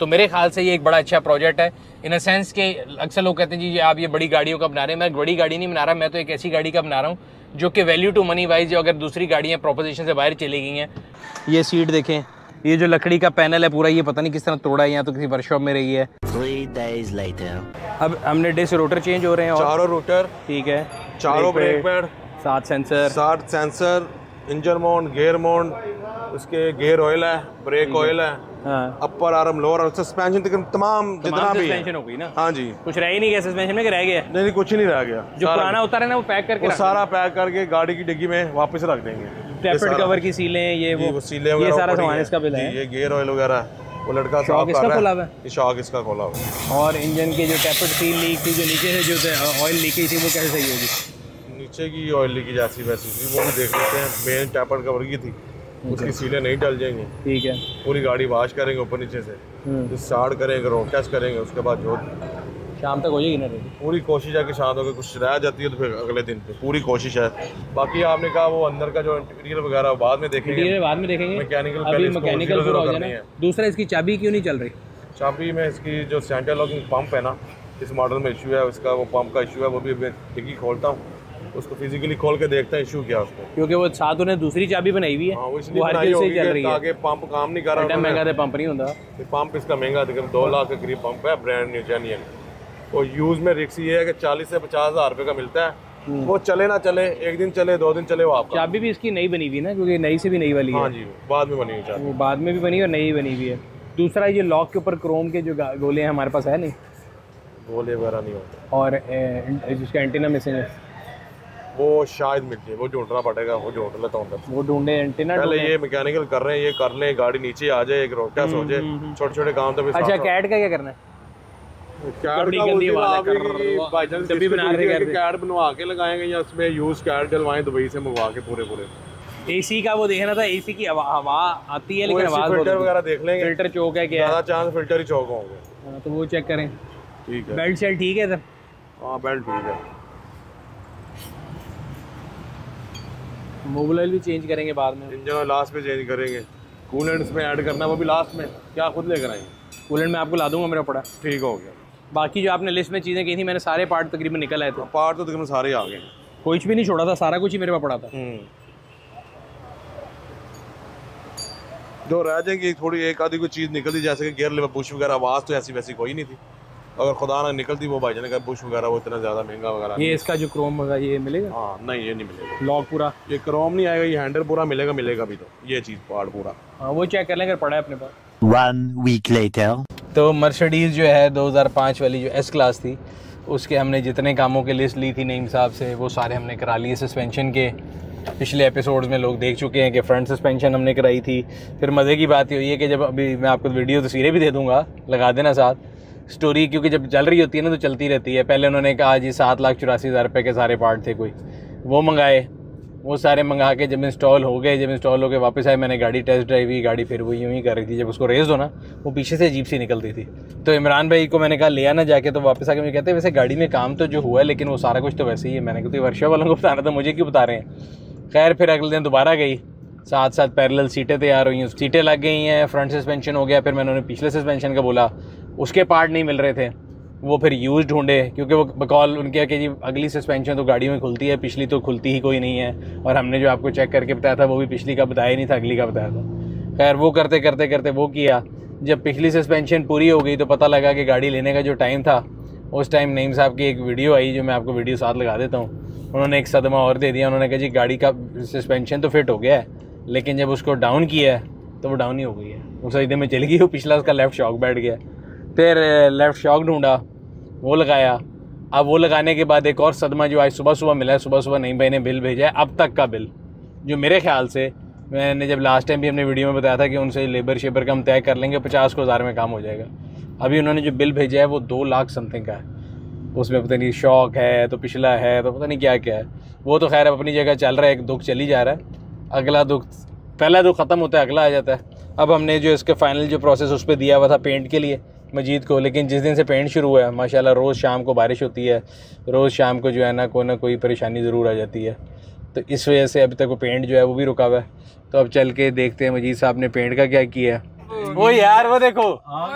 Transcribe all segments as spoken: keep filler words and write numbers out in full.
तो मेरे ख्याल से ये एक बड़ा अच्छा प्रोजेक्ट है इन अ सेंस के अक्सर लोग कहते हैं जी आप ये बड़ी गाड़ियों का बना रहे हैं। मैं बड़ी गाड़ी नहीं बना रहा, मैं तो एक ऐसी गाड़ी का बना रहा हूँ जो कि वैल्यू टू मनी वाइज अगर दूसरी गाड़ियाँ प्रोपोजिशन से बाहर चली गई हैं। ये सीट देखें, ये जो लकड़ी का पैनल है पूरा, ये पता नहीं किस तरह तोड़ा है, यहाँ तो किसी वर्कशॉप में रही है। अब हमने डिस्क रोटर चेंज हो रहे हैं, चारों रोटर ठीक है, चारों ब्रेक पैड, सात सेंसर, सात sensor, engine mount, gear mount, उसके गियर ऑयल है, ब्रेक ऑयल है, upper arm, lower arm, suspension तक तमाम जितना भी सस्पेंशन हो गई ना। हाँ जी, कुछ रह ही नहीं गया सस्पेंशन में, रह गया नहीं, कुछ नहीं रह गया। जो पुराना उतारा है ना वो पैक करके, सारा पैक करके गाड़ी की डिग्गी में वापस रख देंगे। टैपेड कवर की सीलें, ये वो सीलें, ये सारा सामान इसका बिल है। ये गियर ऑयल वगैरह वो लड़का साफ कर रहा है, ये शॉक इसका खोला हुआ। और इंजन के जो टैपेड सील लीक थी, जो नीचे से जो ऑयल लीकेज थी वो कैसे सही होगी? नीचे की ऑयल लीकेज ऐसी वैसी थी, वो भी देख लेते हैं। मेन टैपेड कवर की थी, उसकी सीलें नहीं डाल जाएंगे, ठीक है। पूरी गाड़ी वाश करेंगे ऊपर नीचे से, स्टार्ट करेंगे, रोड टेस्ट करेंगे, उसके बाद जो शाम तक हो जाएगी ना पूरी कोशिश है कि शाम तक कुछ रह जाती है तो फिर अगले दिन पे पूरी कोशिश है। बाकी आपने कहा वो अंदर का जो इंटीरियर वगैरह बाद में देखेंगे, बाद में देखेंगे मैकेनिकल, अभी मैकेनिकल शुरू करना है। दूसरा, इसकी चाबी क्यों नहीं चल रही? चाबी में इसकी जो सेंटर लॉकिंग पंप है ना, इस मॉडल में इशू है उसका, वो पंप का इशू है। वो भी मैं डिग्गी खोलता हूँ, उसको फिजिकली खोल के देखता है इशू क्या उसको, क्योंकि वो साथ उन्हें दूसरी चाबी बनाई हुई है। हाँ, वो इसलिए बनाई होगी कि ताकि पंप काम नहीं कर रहा है, महंगा तो पंप नहीं होता। पंप इसका महंगा तकरीबन दो लाख के करीब पंप है, ब्रांड न्यू जेन्युइन। और यूज़ में रिक्स ये है कि चालीस से पचास हज़ार रुपये का मिलता है, वो चले ना चले, एक दिन चले दो दिन चले। वो आपका चाबी भी इसकी नई बनी हुई ना, क्योंकि नई से भी नई वाली है। हाँ जी, बाद में बनी हुई चाबी, बाद में भी बनी और नई बनी हुई है। दूसरा, ये लॉक के ऊपर क्रोम के जो गोले हैं हमारे पास है नहीं, गोले वगैरह नहीं होते। और जिसका एंटीना मिसिंग है वो शायद मिलती है, वो ढूंढना पड़ेगा, वो ढूंढ लेता हूँ। वो ढूंढे एंटीना, पहले ये मैकेनिकल कर रहे हैं, ये कर लें, गाड़ी नीचे आ जाए, एक रोटेस हो जाए, छोटे छोटे काम। तो अच्छा, कैट का क्या करना है? एसी का वो देखना था, एसी की हवा आती है लेकिन आवाज वगैरह देख लेंगे, फिल्टर चौक है क्या? ज्यादा चांस फिल्टर ही चौक होंगे, तो वो चेक करें। ठीक है, बेल्ट सेल ठीक है सर? हां, बेल्ट ठीक है। मोबाइल भी चेंज करेंगे बाद में, इंजन लास्ट में चेंज करेंगे। कूलेंट्स में ऐड करना वो भी लास्ट में, क्या खुद लेकर आएंगे? कूलेंट में आपको ला दूंगा, मेरा पड़ा ठीक हो गया। बाकी जो आपने लिस्ट में चीज़ें कही थी, मैंने सारे पार्ट तकरीबन निकल आए थे। पार्ट तो तकरीबन सारे आ गए, कुछ भी नहीं छोड़ा था, सारा कुछ ही मेरे पास पड़ा था। जो रह जाएंगे थोड़ी एक आधी कोई चीज़ निकलती, जैसे कि गियर लिवर पुश वगैरह, आवाज़ तो ऐसी वैसी कोई नहीं थी। अगर खुदा ना निकलती वो भाई जाने का बुश वगैरह, वो इतना ज़्यादा महंगा वगैरह। ये इसका जो क्रोम वगैरह ये मिलेगा? हाँ नहीं, ये नहीं मिलेगा। लॉक पूरा ये क्रोम नहीं आएगा, ये हैंडल पूरा मिलेगा, मिलेगा भी तो ये चीज़ पार्ट पूरा। हाँ, वो चेक कर लेंगे, पड़ा है अपने पास। वन वीक लेटर तो मर्सिडीज़ जो है दो हज़ार पाँच वाली जो एस क्लास थी, उसके हमने जितने कामों की लिस्ट ली थी नईम साहब से, वो सारे हमने करा लिए। सस्पेंशन के पिछले एपिसोड्स में लोग देख चुके हैं कि फ्रंट सस्पेंशन हमने कराई थी। फिर मज़े की बात ये हुई है कि जब अभी मैं आपको वीडियो तस्वीरें भी दे दूँगा, लगा देना साथ स्टोरी, क्योंकि जब चल रही होती है ना तो चलती रहती है। पहले उन्होंने कहा जी सात लाख चौरासी हज़ार रुपये के सारे पार्ट थे, कोई वो मंगाए, वो सारे मंगा के जब इंस्टॉल हो गए, जब इंस्टॉल हो के वापस आए, मैंने गाड़ी टेस्ट ड्राइव की, गाड़ी फिर वो यूँ ही कर रही थी, जब उसको रेस होना वो पीछे से अजीब सी निकलती थी। तो इमरान भाई को मैंने कहा ले आना जाके, तो वापस आके मुझे कहते हैं वैसे गाड़ी में काम तो जो हुआ है लेकिन वो सारा कुछ तो वैसे ही है। मैंने कहा तो वर्षा वालों को बताना था, मुझे क्यों बता रहे हैं? खैर फिर अगले दिन दोबारा गई, साथ साथ पैरेलल सीटें तैयार हुई, सीटें लग गई हैं, फ्रंट सस्पेंशन हो गया। फिर मैंने उन्हें पिछले सस्पेंशन का बोला, उसके पार्ट नहीं मिल रहे थे, वो फिर यूज़ ढूंढे, क्योंकि वो बकौल उनके कि जी अगली सस्पेंशन तो गाड़ियों में खुलती है, पिछली तो खुलती ही कोई नहीं है, और हमने जो आपको चेक करके बताया था वो भी पिछली का बताया नहीं था, अगली का बताया था। खैर वो करते करते करते वो किया, जब पिछली सस्पेंशन पूरी हो गई तो पता लगा कि गाड़ी लेने का जो टाइम था उस टाइम नईम साहब की एक वीडियो आई, जो मैं आपको वीडियो साथ लगा देता हूँ। उन्होंने एक सदमा और दे दिया, उन्होंने कहा जी गाड़ी का सस्पेंशन तो फिट हो गया है, लेकिन जब उसको डाउन किया है तो वो डाउन ही हो गई है, उस सजदे में चली गई, वो पिछला उसका लेफ़्ट शॉक बैठ गया। फिर लेफ़्ट शॉक ढूंढा, वो लगाया। अब वो लगाने के बाद एक और सदमा जो आज सुबह सुबह मिला है, सुबह सुबह नईम भाई ने बिल भेजा है, अब तक का बिल, जो मेरे ख्याल से मैंने जब लास्ट टाइम भी हमने वीडियो में बताया था कि उनसे लेबर शेबर का हम तय कर लेंगे, पचास को हज़ार में काम हो जाएगा। अभी उन्होंने जो बिल भेजा है वो दो लाख समथिंग का है, उसमें पता नहीं शॉक है तो पिछला है तो पता नहीं क्या क्या है। वो तो खैर अब अपनी जगह चल रहा है, एक दुख चली जा रहा है, अगला दुख, पहला दुख ख़त्म होता है अगला आ जाता है। अब हमने जो इसके फाइनल जो प्रोसेस उस पर दिया हुआ था पेंट के लिए मजीद को, लेकिन जिस दिन से पेंट शुरू हुआ है माशाल्लाह रोज़ शाम को बारिश होती है, रोज़ शाम को जो है ना कोई ना कोई परेशानी ज़रूर आ जाती है, तो इस वजह से अभी तक वो पेंट जो है वो भी रुका हुआ है। तो अब चल के देखते हैं मजीद साहब ने पेंट का क्या किया है। वो यार वो देखो,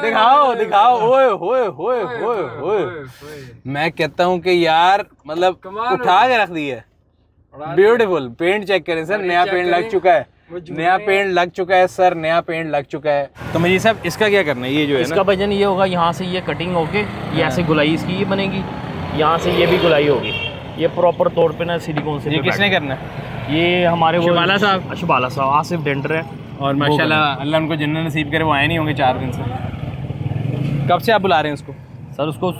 दिखाओ दिखाओ। ओए होए होए होए होए, मैं कहता हूँ कि यार मतलब उठा के रख दी है। ब्यूटीफुल। पेंट चेक करें सर, नया पेंट लग चुका है। नया पेंट लग चुका है सर, नया पेंट लग चुका है। तो मुझे साहब इसका क्या करना है? ये जो है इसका वजन ये होगा, यहाँ से ये कटिंग होके ये ऐसे गुलाई इसकी ये बनेगी, यहाँ से ये भी गुलाई होगी। ये प्रॉपर तौर पे ना सिलिकॉन से। ये किसने करना है? ये हमारे वो शिबाला साहब, शिबाला साहब आसिफ डेंटर है और माशाल्लाह अल्लाह उनको जन्नत नसीब करे। वो आए नहीं होंगे चार दिन से। कब से आप बुला रहे हैं उसको? सर उसको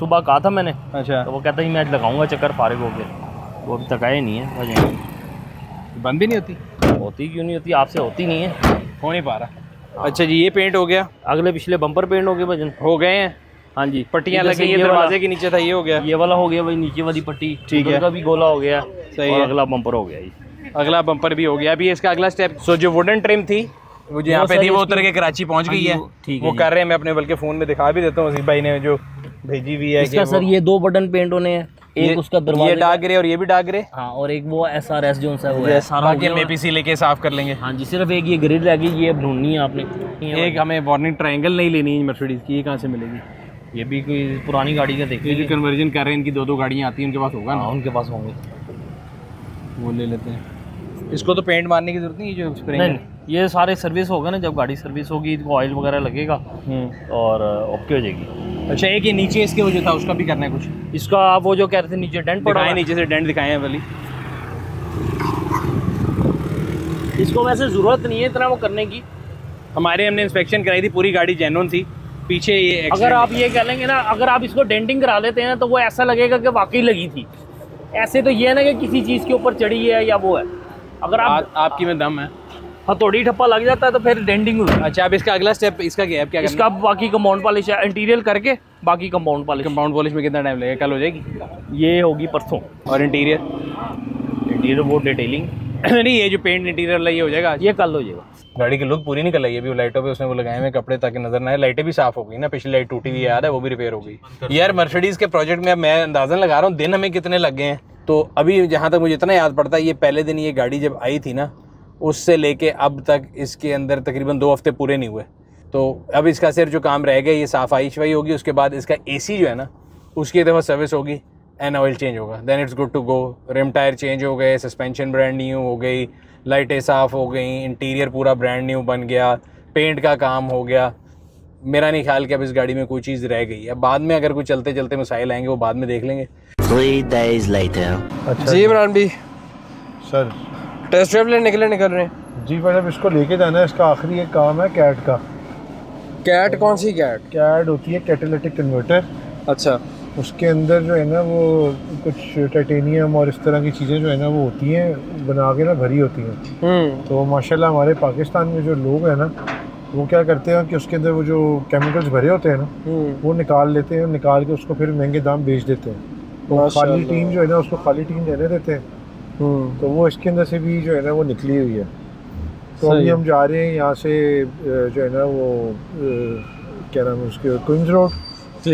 सुबह कहा था मैंने। अच्छा। तो वो कहता है मैं आज लगाऊंगा चक्कर, फारिग हो गया। वो अभी तक आए नहीं है। बंद भी नहीं होती? होती क्यों नहीं होती, आपसे होती नहीं है, हो नहीं पा रहा। अच्छा जी, ये पेंट हो गया। अगले पिछले बम्पर पेंट हो गए भजन, हो गए हैं। हाँ जी, पट्टियाँ लगी। ये दरवाजे के नीचे था, ये हो गया। ये वाला हो गया भाई, नीचे वाली पट्टी ठीक है। भी गोला हो गया सही है। अगला बम्पर हो गया, ये अगला बम्पर भी हो गया। अभी इसका अगला स्टेप, सो जो वुडन ट्रिम थी वो जो यहाँ पे थी वो उतर के कराची पहुँच गई है। वो कर रहे हैं, मैं अपने बल्कि फ़ोन में दिखा भी देता हूँ भाई ने जो भेजी हुई है इसका। सर ये दो बटन पेंट होने हैं, एक उसका दरवाजा ये डार्क ग्रे और ये भी डार्क ग्रे। हाँ, और एक वो एसआरएस जो उनसा हुआ है सारा, बाकी हम एपीसी लेके साफ कर लेंगे। हाँ जी, सिर्फ एक ये ग्रिल रह गई, ये अब ढूंढनी है आपने। एक हमें वार्निंग ट्रायंगल नहीं लेनी है मर्सिडीज़ की। ये कहाँ से मिलेगी? ये भी कोई पुरानी गाड़ी का देखेंगे। जो कन्वर्जन कर रहे हैं, इनकी दो दो गाड़ियाँ आती हैं, उनके पास होगा ना? उनके पास होंगे, वो ले लेते हैं। इसको तो पेंट मारने की जरूरत नहीं है, जो स्प्रे ये सारे सर्विस होगा ना, जब गाड़ी सर्विस होगी तो ऑयल वगैरह लगेगा और ओके हो जाएगी। अच्छा, एक ये नीचे इसके वो जो था उसका भी करना है कुछ। इसका आप वो जो कह रहे थे नीचे डेंट पड़ा है, नीचे से डेंट दिखाए हैं वाली। इसको वैसे ज़रूरत नहीं है इतना वो करने की। हमारे हमने इंस्पेक्शन कराई थी, पूरी गाड़ी जेन्युइन थी। पीछे ये अगर आप ये कह लेंगे ना, अगर आप इसको डेंटिंग करा लेते हैं तो वो ऐसा लगेगा कि वाकई लगी थी। ऐसे तो ये है ना कि किसी चीज़ के ऊपर चढ़ी है या वो है। अगर आप, आपकी में दम है, हथौड़ी ठप्पा लग जाता है तो फिर डेंटिंग हो। अच्छा, अब इसका अगला स्टेप, इसका क्या है? क्या इसका बाकी कंपाउंड पॉलिश है, इंटीरियर करके बाकी कंपाउंड पॉलिश। कंपाउंड पॉलिश में कितना टाइम लगेगा? कल हो जाएगी, ये होगी परसों। और इंटीरियर इंटीरियर वो डिटेलिंग नहीं, ये जो पेंट इंटीरियर लगी हो जाएगा, ये कल हो जाएगा। गाड़ी की लुक पूरी नहीं निकल आई है अभी। लाइटों पे उसने वो लगाए हुए कपड़े ताकि नजर ना आए। लाइटें भी साफ हो गई ना, पिछली लाइट टूटी हुई याद है, वो भी रिपेयर हो गई। यार मर्सिडीज़ के प्रोजेक्ट में मैं अंदाजन लगा रहा हूँ दिन हमें कितने लग गए हैं। तो अभी जहाँ तक मुझे इतना याद पड़ता है, ये पहले दिन ये गाड़ी जब आई थी ना, उससे लेके अब तक इसके अंदर तकरीबन दो हफ्ते पूरे नहीं हुए। तो अब इसका सिर्फ जो काम रह गया ये सफाई शफाई होगी। उसके बाद इसका एसी जो है ना, उसकी एक दफ़ा सर्विस होगी एंड ऑयल चेंज होगा, then it's good to go. Rim tyre change हो गए, सस्पेंशन ब्रांड न्यू हो गई, लाइटें साफ़ हो गई, इंटीरियर पूरा ब्रांड न्यू बन गया, पेंट का काम हो गया। मेरा नहीं ख्याल कि अब इस गाड़ी में कोई चीज़ रह गई। अब बाद में अगर कोई चलते चलते मसाइल आएंगे वो बाद में देख लेंगे। अच्छा जी इमरान भी सर, टेस्ट ड्राइव लेने के लिए निकल रहे हैं जी मैडम। इसको लेके जाना है, इसका आखिरी एक काम है कैट का। कैट? कौन सी कैट? कैट होती है कैटालिटिक कन्वर्टर। अच्छा। उसके अंदर जो है ना वो कुछ टाइटेनियम और इस तरह की चीज़ें जो है ना वो होती हैं, बना के ना भरी होती हैं। तो माशाल्लाह हमारे पाकिस्तान में जो लोग हैं ना वो क्या करते हैं कि उसके अंदर वो जो केमिकल्स भरे होते हैं ना वो निकाल लेते हैं, निकाल के उसको फिर महंगे दाम बेच देते हैं। तो खाली टीन जो है ना उसको खाली टीन रहने देते हैं। तो वो इसके अंदर से भी जो है ना वो निकली हुई है। तो अभी हम जा रहे हैं यहाँ से जो है ना वो क्या नाम है उसके, क्वींस रोड,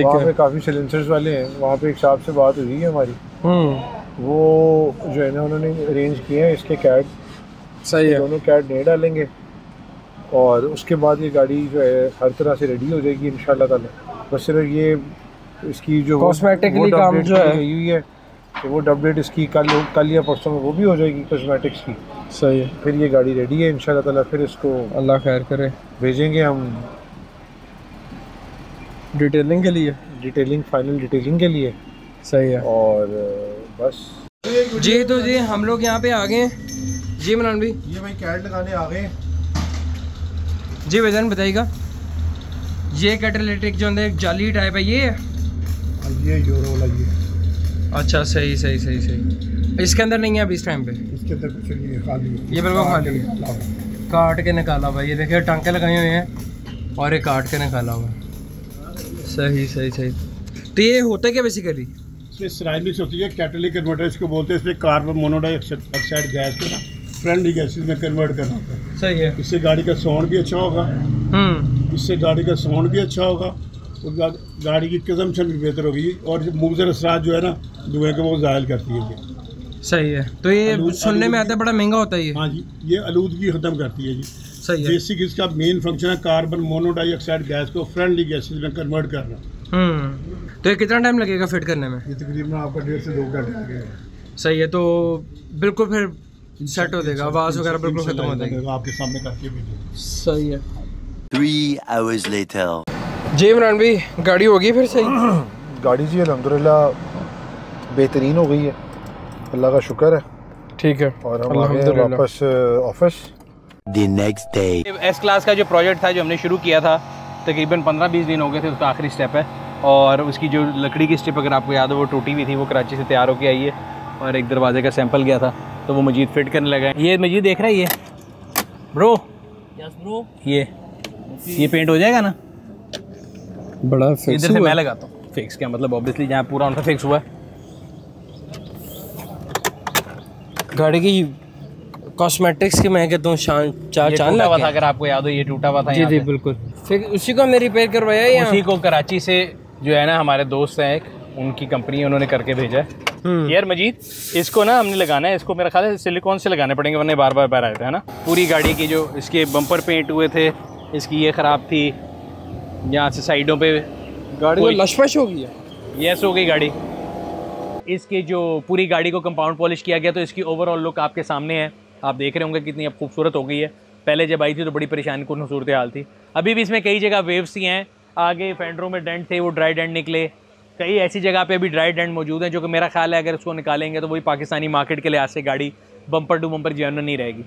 वहाँ पे काफ़ी सिलेंसर्स वाले हैं। वहाँ पे एक साहब से बात हुई है हमारी, वो जो है ना उन्होंने अरेंज किए हैं इसके कैट। सही है, दोनों कैट नहीं डालेंगे और उसके बाद ये गाड़ी जो है हर तरह से रेडी हो जाएगी इंशाल्लाह ताला। बस सिर्फ ये इसकी जो कॉस्मेटिकली काम जो है हुई है तो वो अपडेट इसकी कल कल या परसों में वो भी हो जाएगी कॉस्मेटिक्स की। सही है, फिर ये गाड़ी रेडी है इंशाल्लाह ताला। फिर इसको अल्लाह खैर करे भेजेंगे हम डिटेलिंग के लिए, डिटेलिंग फाइनल डिटेलिंग के लिए। सही है, और बस जी। तो जी हम लोग यहाँ पे आ गए जी इमरान भाई, ये भाई कैट लगाने आ गए जी। वजन बताइएगा। ये कैटालिटिक जो है जाली टाइप है, ये ये यूरो लगी है। अच्छा, सही सही सही सही। इसके अंदर नहीं है अभी इस टाइम पे, इसके अंदर कुछ नहीं है, खाली है। ये बिल्कुल खाली है, काट के निकाला भाई। ये देखिए टांके लगाए हुए हैं और ये काट के निकाला हुआ है। सही सही सही। तो ये होता है क्या बेसिकली? इसराइलिश होती है कैटालिटिक कन्वर्टर इसको बोलते हैं। इसमें कार्बन मोनोऑक्साइड गैस को फ्रेंडली गैसेज में कन्वर्ट करना होता है। सही है। इससे गाड़ी का साउंड भी अच्छा होगा, इससे गाड़ी का साउंड भी अच्छा होगा, गाड़ी की कंजम्पशन भी बेहतर होगी और मूजर असरात जो है ना धुएं को वो ज़ाहिल करती है। सही है। तो ये सुनने में आता है बड़ा महंगा होता है ये। हाँ जी, ये आलूदगी ख़त्म करती है जी। सही है। बेसिक इसका मेन फंक्शन है कार्बन मोनोडाइऑक्साइड गैस को फ्रेंडली गैसेज में कन्वर्ट करना। हम्म, तो ये कितना टाइम लगेगा फिट करने में? ये तकरीबन आपका डेढ़ से दो घंटा लगेगा। सही है, तो बिल्कुल फिर सेट हो जाएगा, आवाज़ वगैरह बिल्कुल खत्म हो जाएगी आपके सामने करके भी। सही है। Three hours later. जी इमरान भी गाड़ी होगी फिर सही? गाड़ी जी अल्हम्दुलिल्लाह बेहतरीन हो गई है, अल्लाह का शुक्र है। ठीक है, और हम आ गए वापस office. The next day. S class का जो प्रोजेक्ट था जो हमने शुरू किया था तकरीबन पंद्रह बीस दिन हो गए थे, उसका आखिरी स्टेप है। और उसकी जो लकड़ी की स्टेप अगर आपको याद हो वो टूटी हुई थी, वो कराची से तैयार होकर आई है। और एक दरवाजे का सैंपल गया था तो वो मजीद फिट करने लगा है। ये मजीद देख रहा है ये ब्रो, यस ब्रो, ये ये पेंट हो जाएगा ना बड़ा फिक्स। इधर से मैं लगाता हूँ फिक्स, क्या मतलब ऑब्वियसली जहाँ पूरा उनका फिक्स हुआ है। गाड़ी की कॉस्मेटिक्स की मैं कहता हूँ शान चार चांद हुआ था, अगर आपको याद हो ये टूटा हुआ था। जी जी बिल्कुल, फिर उसी को हमने रिपेयर करवाया है। उसी को कराची से जो है ना हमारे दोस्त हैं एक, उनकी कंपनी, उन्होंने करके भेजा है। यार मजीद इसको ना हमने लगाना है, इसको मेरा ख्याल है सिलिकॉन से लगाने पड़ेंगे वरना बार बार बार आते हैं ना। पूरी गाड़ी की जो इसके बम्पर पेंट हुए थे, इसकी ये ख़राब थी, यहाँ से साइडों पर गाड़ी लशपश हो गई है, यस हो गई गाड़ी। इसकी जो पूरी गाड़ी को कंपाउंड पॉलिश किया गया, तो इसकी ओवरऑल लुक आपके सामने है। आप देख रहे होंगे कितनी अब खूबसूरत हो गई है, पहले जब आई थी तो बड़ी परेशानी कौन सूरत हाल थी। अभी भी इसमें कई जगह वेव्स ही हैं, आगे फेंडरों में डेंट थे वो ड्राई डेंट निकले, कई ऐसी जगह पे अभी ड्राई डेंट मौजूद हैं जो कि मेरा ख्याल है अगर उसको निकालेंगे तो वही पाकिस्तानी मार्केट के लिहाज से गाड़ी बम्पर टू बम्पर जेन्युइन नहीं रहेगी।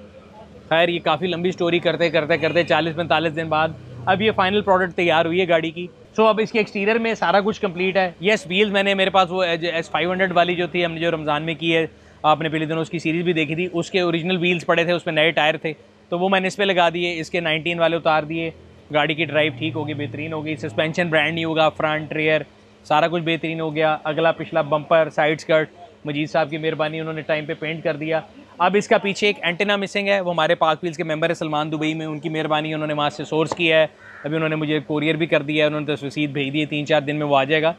खैर ये काफ़ी लंबी स्टोरी करते करते करते चालीस पैंतालीस दिन बाद अब ये फाइनल प्रोडक्ट तैयार हुई है गाड़ी की। सो अब इसके एक्सटीरियर में सारा कुछ कंप्लीट है। येस व्हील्स मैंने, मेरे पास वो एस फाइव हंड्रेड वाली जो थी हमने जो रमज़ान में की है, आपने पिछले दिनों उसकी सीरीज़ भी देखी थी, उसके ओरिजिनल व्हील्स पड़े थे, उसमें नए टायर थे तो वो मैंने इस पर लगा दिए, इसके नाइनटीन वाले उतार दिए। गाड़ी की ड्राइव ठीक होगी, बेहतरीन होगी, सस्पेंशन ब्रांड न्यू होगा, फ्रंट रियर सारा कुछ बेहतरीन हो गया, अगला पिछला बम्पर साइड स्कर्ट मजीद साहब की मेहरबानी, उन्होंने टाइम पे पेंट कर दिया। अब इसका पीछे एक एंटीना मिसिंग है, वो हमारे पाकव्हील्स के मेंबर है सलमान दुबई में, उनकी मेहरबानी, उन्होंने वहाँ से सोर्स किया है, अभी उन्होंने मुझे कोरियर भी कर दिया है, उन्होंने तो रसीद भेज दी है, तीन चार दिन में वो आ जाएगा।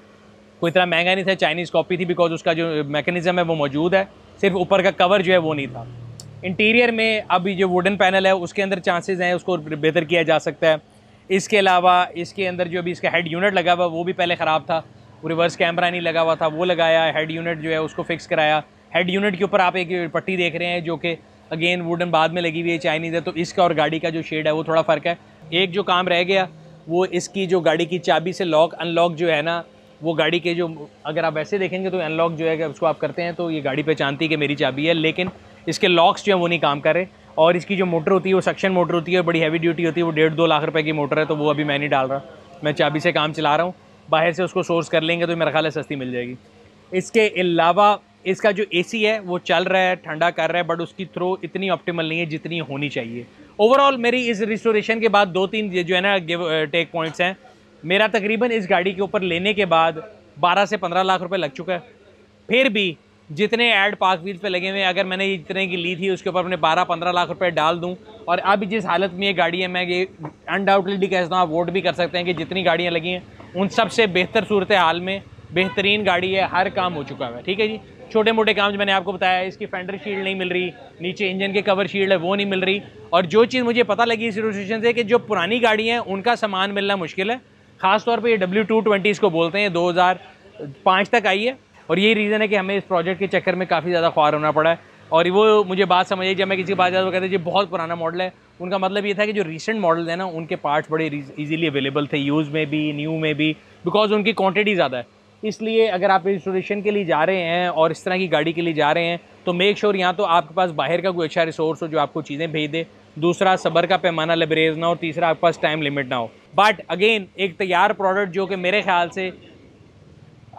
कोई इतना महंगा नहीं था, चाइनीज़ कॉपी थी, बिकॉज उसका जो मैकेनिज़म है वो मौजूद है, सिर्फ ऊपर का कवर जो है वो नहीं था। इंटीरियर में अभी जो वुडन पैनल है उसके अंदर चांसेस हैं उसको बेहतर किया जा सकता है। इसके अलावा इसके अंदर जो अभी इसका हेड यूनिट लगा हुआ वो भी पहले ख़राब था, रिवर्स कैमरा नहीं लगा हुआ था वो लगाया, हेड यूनिट जो है उसको फिक्स कराया। हेड यूनिट के ऊपर आप एक पट्टी देख रहे हैं जो कि अगेन वुडन बाद में लगी हुई है, चाइनीज़ है, तो इसका और गाड़ी का जो शेड है वो थोड़ा फ़र्क है। एक जो काम रह गया वो इसकी जो गाड़ी की चाबी से लॉक अनलॉक जो है ना, वो गाड़ी के जो अगर आप ऐसे देखेंगे तो अनलॉक जो है अगर उसको आप करते हैं तो ये गाड़ी पहचानती है कि मेरी चाबी है, लेकिन इसके लॉक्स जो है वो नहीं काम कर रहे। और इसकी जो मोटर होती है वो सक्शन मोटर होती है, बड़ी हैवी ड्यूटी होती है, वो डेढ़ दो लाख रुपए की मोटर है, तो वो अभी मैं नहीं डाल रहा, मैं चाबी से काम चला रहा हूँ। बाहर से उसको सोर्स कर लेंगे तो मेरा ख्याल है सस्ती मिल जाएगी। इसके अलावा इसका जो ए सी है वो चल रहा है, ठंडा कर रहा है, बट उसकी थ्रो इतनी ऑप्टिमल नहीं है जितनी होनी चाहिए। ओवरऑल मेरी इस रिस्टोरेशन के बाद दो तीन जो है ना गिव टेक पॉइंट्स हैं। मेरा तकरीबन इस गाड़ी के ऊपर लेने के बाद बारह से पंद्रह लाख रुपए लग चुका है, फिर भी जितने ऐड पाकव्हील्स पे लगे हुए हैं अगर मैंने जितने की ली थी उसके ऊपर अपने बारह पंद्रह लाख रुपए डाल दूं, और अभी जिस हालत में ये गाड़ी है मैं ये अनडाउटली कहता हूँ, आप वोट भी कर सकते हैं कि जितनी गाड़ियाँ लगी हैं उन सबसे बेहतर सूरत हाल में बेहतरीन गाड़ी है, हर काम हो चुका है। ठीक है जी, छोटे मोटे काम जो मैंने आपको बताया, इसकी फेंडर शील्ड नहीं मिल रही, नीचे इंजन के कवर शील्ड है वो नहीं मिल रही, और जो चीज़ मुझे पता लगी इस रिस्टोरेशन से कि जो पुरानी गाड़ियाँ हैं उनका सामान मिलना मुश्किल है, खासतौर पे ये डब्ल्यू टू ट्वेंटी इसको बोलते हैं, दो हज़ार पाँच तक आई है, और यही रीज़न है कि हमें इस प्रोजेक्ट के चक्कर में काफ़ी ज़्यादा ख्वार होना पड़ा है। और वो मुझे बात समझ आई जब मैं किसी की बात ज़्यादा कहते हैं ये बहुत पुराना मॉडल है, उनका मतलब ये था कि जो रीसेंट मॉडल है ना उनके पार्ट्स बड़े ईजीली अवेलेबल थे, यूज़ में भी न्यू में भी, बिकॉज उनकी क्वान्टिटी ज़्यादा है। इसलिए अगर आप रिस्टोरेशन के लिए जा रहे हैं और इस तरह की गाड़ी के लिए जा रहे हैं तो मेक श्योर यहाँ तो आपके पास बाहर का कोई अच्छा रिसोर्स हो जो आपको चीज़ें भेज दे, दूसरा सबर का पैमाना लबरेज ना हो, तीसरा आपके पास टाइम लिमिट ना हो। बट अगेन एक तैयार प्रोडक्ट जो कि मेरे ख्याल से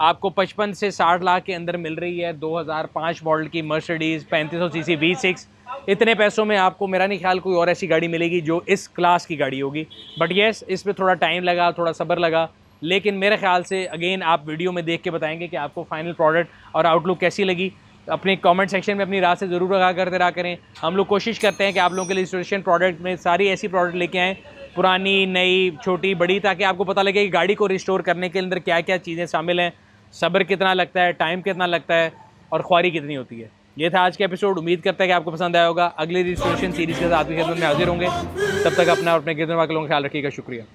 आपको पचपन से साठ लाख के अंदर मिल रही है, दो हज़ार पाँच मॉडल की मर्सिडीज़ पैंतीस सौ सीसी वी सिक्स, इतने पैसों में आपको मेरा नहीं ख्याल कोई और ऐसी गाड़ी मिलेगी जो इस क्लास की गाड़ी होगी। बट येस इस पर थोड़ा टाइम लगा, थोड़ा सब्र लगा, लेकिन मेरे ख्याल से अगेन आप वीडियो में देख के बताएंगे कि आपको फाइनल प्रोडक्ट और आउटलुक कैसी लगी। अपने कमेंट सेक्शन में अपनी राय से ज़रूर रहा करते रहा करें, हम लोग कोशिश करते हैं कि आप लोगों के लिए रिस्टोरेशन प्रोडक्ट में सारी ऐसी प्रोडक्ट लेके आएँ, पुरानी नई छोटी बड़ी, ताकि आपको पता लगे कि गाड़ी को रिस्टोर करने के अंदर क्या क्या चीज़ें शामिल हैं, सब्र कितना लगता है, टाइम कितना लगता है और ख्वारी कितनी होती है। ये था आज का एपिसोड। उम्मीद करते हैं कि आपको पसंद आया होगा। अगले रिस्टोरेशन सीरीज़ के साथ आपकी खिदमत में हाजिर होंगे। तब तक अपना और अपने गिरदनवालों का ख्याल रखिएगा। शुक्रिया।